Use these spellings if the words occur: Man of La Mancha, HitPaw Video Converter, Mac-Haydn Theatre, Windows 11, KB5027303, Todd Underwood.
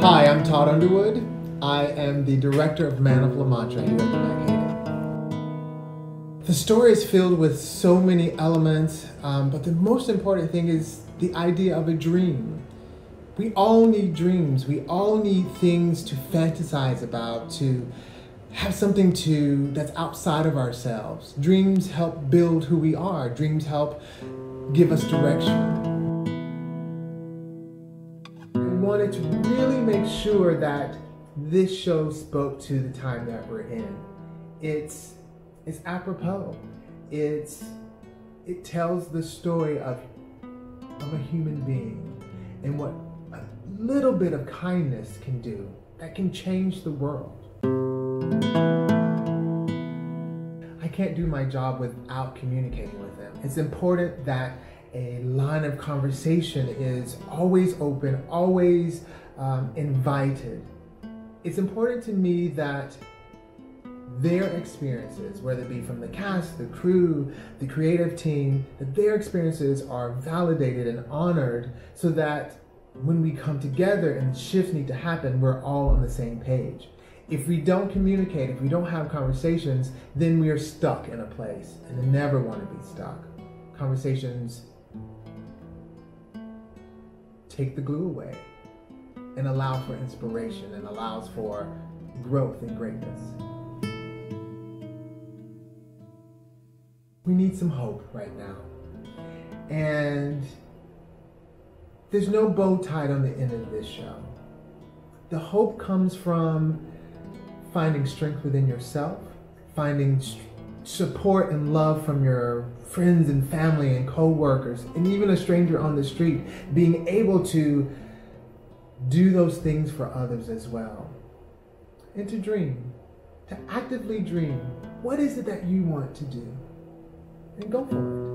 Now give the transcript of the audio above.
Hi, I'm Todd Underwood. I am the director of Man of La Mancha here at the Mac-Haydn. The story is filled with so many elements, but the most important thing is the idea of a dream. We all need dreams. We all need things to fantasize about, to have something that's outside of ourselves. Dreams help build who we are. Dreams help give us direction. I wanted to really make sure that this show spoke to the time that we're in. It's apropos. It tells the story of a human being and what a little bit of kindness can do that can change the world. I can't do my job without communicating with them. It's important that a line of conversation is always open, always invited. It's important to me that their experiences, whether it be from the cast, the crew, the creative team, that their experiences are validated and honored so that when we come together and shifts need to happen, we're all on the same page. If we don't communicate, if we don't have conversations, then we are stuck in a place and I never want to be stuck. Conversations take the glue away and allow for inspiration and allows for growth and greatness. We need some hope right now. And there's no bow tied on the end of this show. The hope comes from finding strength within yourself, finding support and love from your friends and family and co-workers, and even a stranger on the street, being able to do those things for others as well. And to dream, to actively dream. What is it that you want to do? And go for it.